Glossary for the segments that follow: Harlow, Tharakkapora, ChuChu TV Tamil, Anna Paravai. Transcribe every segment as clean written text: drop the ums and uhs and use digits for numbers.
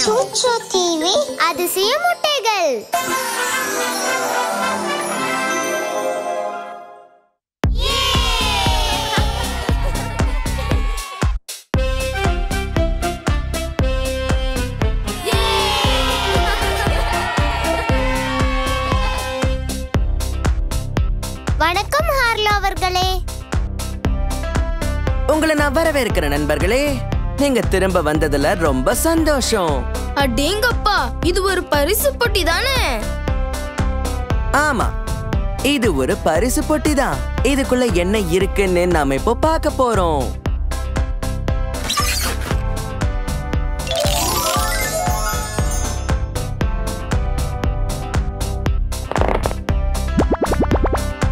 ChuChu TV அதிசயம் முட்டைகள். வணக்கம் ஹார்லோ அவர்களே. உங்களை நான் வரவேற்கிற நண்பர்களே. நீங்க திரும்ப வந்ததுல ரொம்ப சந்தோஷம். அடேங்கப்பா, இது ஒரு பரிசு பொட்டி தானே? ஆமா, இது ஒரு பரிசு பொட்டி தான். இதுக்குள்ள என்ன இருக்குன்னு நாம இப்போ பார்க்க போறோம்.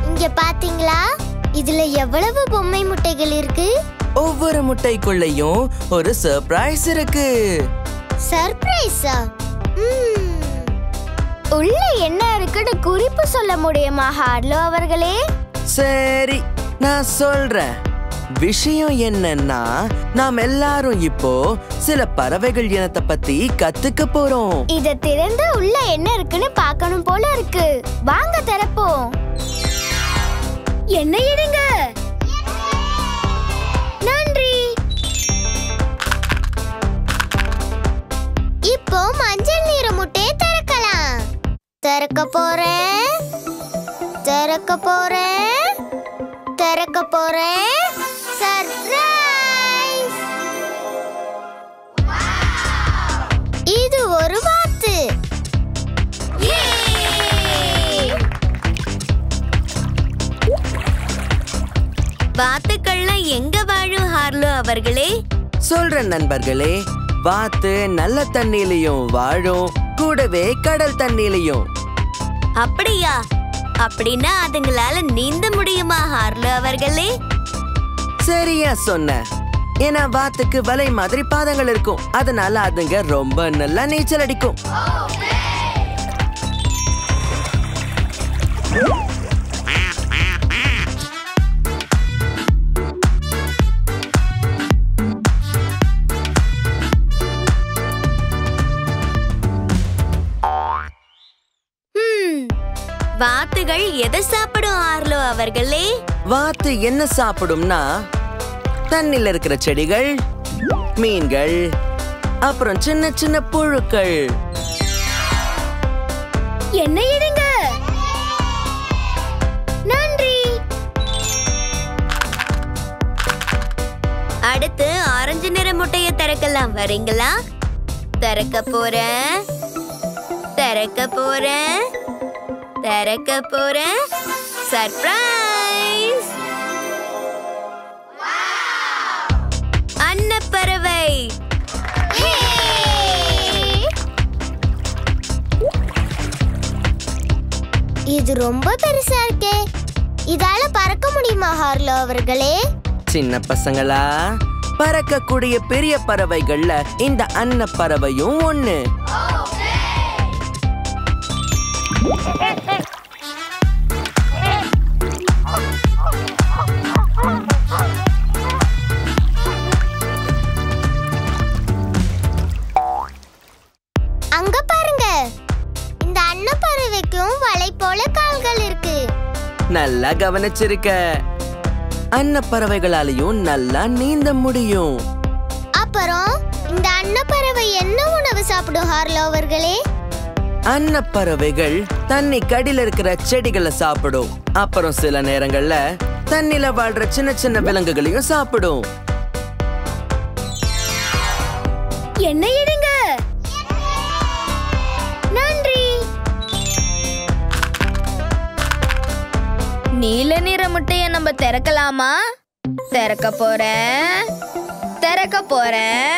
இங்க பாத்தீங்களா, இதுல எவ்வளவு பொம்மை முட்டைகள் இருக்கு? ஒவ்வொரு முட்டைக்குள்ளையும் ஒரு சர்ப்ரைஸ் இருக்கு. சர்ப்ரைஸா? உள்ள என்ன இருக்குன்னு குறிப்பு சொல்ல முடியுமா ஹார்லோ அவர்களே? சரி, நான் சொல்றேன். விஷயம் என்னன்னா, நாம் எல்லாரும் இப்போ சில பறவைகள் இனத்தை பத்தி கத்துக்க போறோம். இத திறந்து உள்ள என்ன இருக்குன்னு பார்க்கணும் போல இருக்கு. வாங்க திறப்போம். என்ன எடுங்க? இப்போ மஞ்சள் நீர முட்டையை திறக்கலாம். திறக்க போறேன். சர்ப்ரைஸ்! இது ஒரு வாத்து. வாத்துக்கள்லாம் எங்க வாழும் ஹார்லோ அவர்களே? சொல்றேன் நண்பர்களே. வாத்து நல்ல தண்ணியிலையும் வாழும், கூடவே கடல் தண்ணியிலையும். அப்படியா? அப்படின்னா அதுங்களால நீந்த முடியுமா ஹார்லோ அவர்களே? சரியா சொன்ன. ஏன்னா வாத்துக்கு வலை மாதிரி பாதங்கள் இருக்கும், அதனால அதுங்க ரொம்ப நல்லா நீச்சல் அடிக்கும். வாத்துகள் எதை சாப்பிடும் ஹார்லோ அவர்களே? வாத்து என்ன சாப்பிடும்னா, தண்ணில இருக்கிற செடிகள், மீன்கள், அப்புறம் சின்ன சின்ன புழுக்கள். என்ன எடுங்க? நன்றி. அடுத்து ஆரஞ்சு நிற முட்டைய திறக்கலாம். வரீங்களா? திறக்க போறேன். Tharakkapora surprise! Wow! Anna Paravai. Hey! இது ரொம்ப பெருசா இருக்கே. இதால பறக்க முடியுமா ஹார்லோ அவர்களே? சின்ன பசங்களா, பறக்கக்கூடிய பெரிய பறவைகள்ல இந்த அன்ன பறவையும் ஒண்ணு. நல்லா கவனிச்சிருக்க. அன்ன பறவைகளாலையும் நல்லா நீந்த முடியும். அப்புறம் இந்த அன்ன பறவை என்ன உணவு சாப்பிடும் ஹார்லோ அவர்களே? அன்ன பறவைகள் தண்ணி கடியில இருக்கிற செடிகளை சாப்பிடும். அப்புறம் சில நேரங்கள்ல தண்ணில வாழ்ற சின்ன சின்ன விலங்குகளையும் சாப்பிடும். என்ன எடுங்க? நீல நிற முட்டைய நம்ம திறக்கலாமா? திறக்க போறேன்.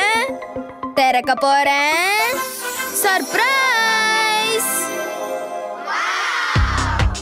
சர்ப்ரைஸ்!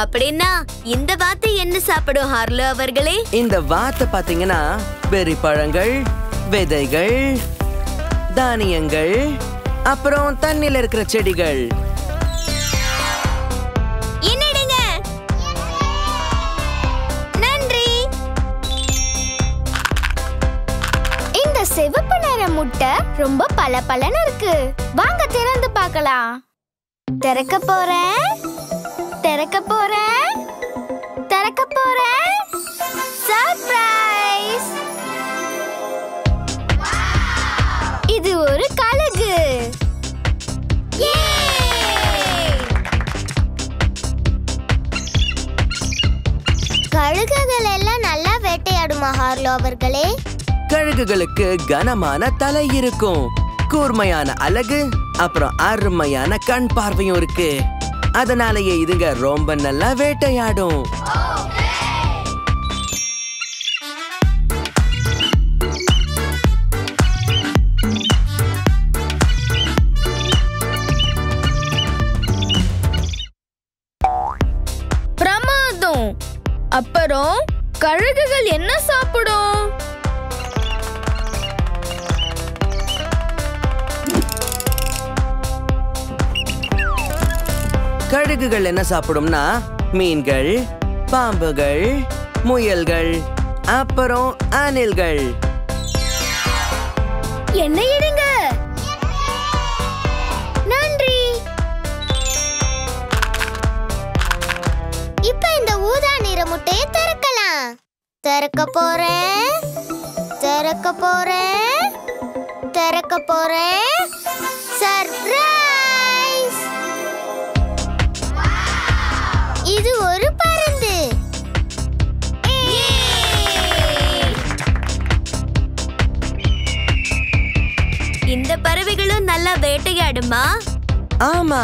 அப்படின்னா இந்த வாத்தை என்ன சாப்பிடும் ஹார்லோ அவர்களே? இந்த வாத்தை பாத்தீங்கன்னா பெரி பழங்கள், விதைகள், தானியங்கள், அப்புறம் தண்ணில இருக்கிற செடிகள். என்னடுங்க? நன்றி. இந்த சிவப்பு நிற முட்டை ரொம்ப பளபளன்னு இருக்கு. வாங்க திறந்து பார்க்கலாம். திறக்கப் போறேன். Tharakkapora, Tharakkapora, surprise! Wow! This is a kalag. Yay! கழுகுகள் எல்லாம் நல்லா வேட்டையாடுமா ஹார்லோ அவர்களே? கழுகுகளுக்கு கனமான தலை இருக்கும், கூர்மையான அலகு, அப்புறம் அருமையான கண் பார்வையும் இருக்கு. அதனாலயே இதுங்க ரொம்ப நல்லா வேட்டையாடும். பிரமாதம். அப்புறம் கழுகுகள் என்ன சாப்பிடும்? கழுகுகள் என்ன சாப்பிடும்னா மீன்கள், பாம்புகள், முயல்கள், அப்புறம் அணில்கள். என்ன எடுங்க? நன்றி. இப்ப இந்த ஊதா நிற முட்டையை திறக்கலாம். திறக்கப் போறேன், திறக்கப் போறேன், திறக்கப் போறேன். சர்ப்ரைஸ்! இது ஒரு பருந்து. இந்த பறவைகளும் நல்லா வேட்டையாடுமா? ஆமா,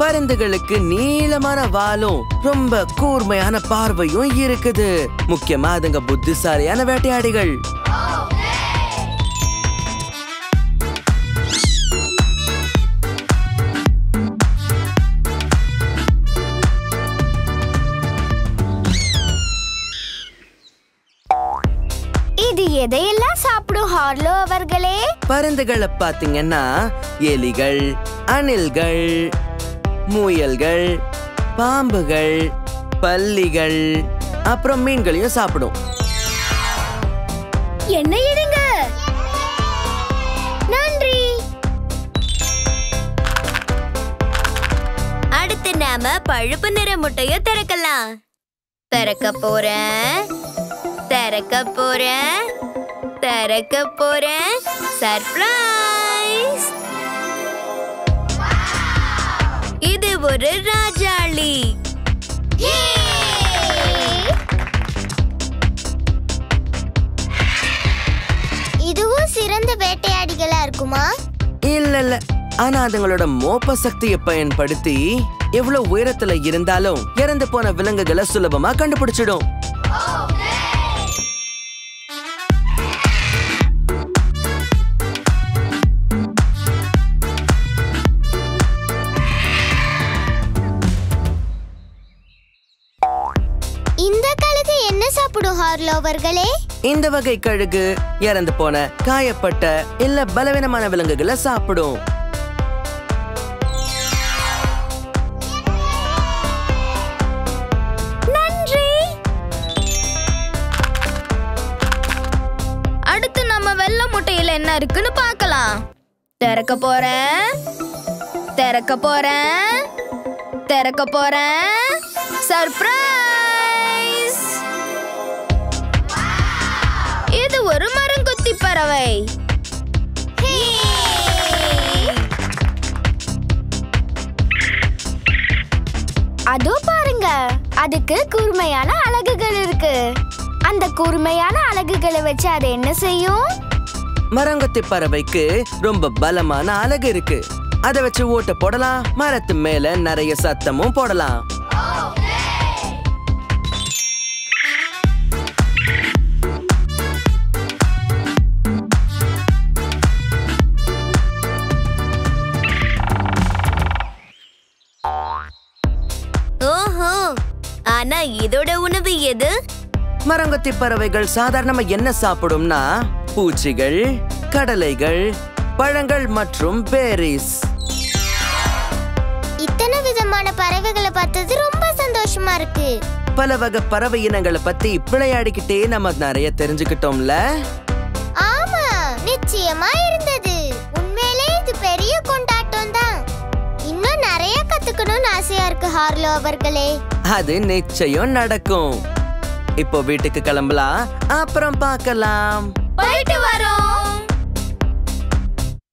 பருந்துகளுக்கு நீளமான வாலும் ரொம்ப கூர்மையான பார்வையும் இருக்குது. முக்கியமா அதுங்க புத்திசாலியான வேட்டையாடிகள். எதையெல்லாம் சாப்பிடும் ஹார்லோ அவர்களே? பருந்துகளை பாத்தீங்கன்னா எலிகள், அணில்கள், முயல்கள், பாம்புகள், பல்லிகள், அப்புறம் மீன்களையும் சாப்பிடும். என்ன எடுங்க? நன்றி. அடுத்து நாம பழுப்பு நிற முட்டையை திறக்கலாம். திறக்க போறேன், திறக்க போறேன், திறக்கப் போறேன். சர்ப்ரைஸ்! இது ஒரு ராஜாளி. இதுவும் சிறந்த வேட்டையாடிகளா இருக்குமா? இல்ல இல்ல, ஆனா அதுங்களோட மோப்ப சக்தியை பயன்படுத்தி எவ்வளவு உயரத்துல இருந்தாலும் இறந்து போன விலங்குகளை சுலபமா கண்டுபிடிச்சிடும். இந்த வகை கழுகு இறந்து போன, காயப்பட்ட இல்ல பலவீனமான விலங்குகளை சாப்பிடும். நன்றி. அடுத்து நம்ம வெள்ள முட்டையில என்ன இருக்குன்னு பார்க்கலாம். திறக்க போறேன், திறக்க போறேன், திறக்க போறேன். சர்ப்ரைஸ்! ஒரு மரங்கொத்தி பறவை. அதோ பாருங்க, அதுக்கு கூர்மையான அலகுகள் இருக்கு. அந்த கூர்மையான அலகுகளை வச்சு அது என்ன செய்யும்? மரங்கொத்தி பறவைக்கு ரொம்ப பலமான அலகு இருக்கு. அதை வச்சு ஓட்ட போடலாம், மரத்து மேல நிறைய சத்தமும் போடலாம். ஆனா இதோட உணவு எது? மரங்கத்தி பறவைகள் சாதாரணமா என்ன சாப்பிடும்னா பூச்சிகள், கடலைகள், பழங்கள் மற்றும் பேரிஸ். இத்தனை விதமான பறவைகளை பார்த்தது ரொம்ப சந்தோஷமா இருக்கு. பல வகை பறவை இனங்களை பத்தி விளையாடிக்கிட்டே நம்ம நிறைய தெரிஞ்சுக்கிட்டோம்ல. ஆமா, நிச்சயமா இருந்தது. உண்மையிலே இது பெரிய கொண்டாட்டம் தான். இன்னும் நிறைய கத்துக்கணும்னு ஆசையா இருக்கு ஹார்லோ அவர்களே. அது நிச்சயம் நடக்கும். இப்போ வீட்டுக்கு கிளம்பலாம், அப்புறம் பார்க்கலாம்.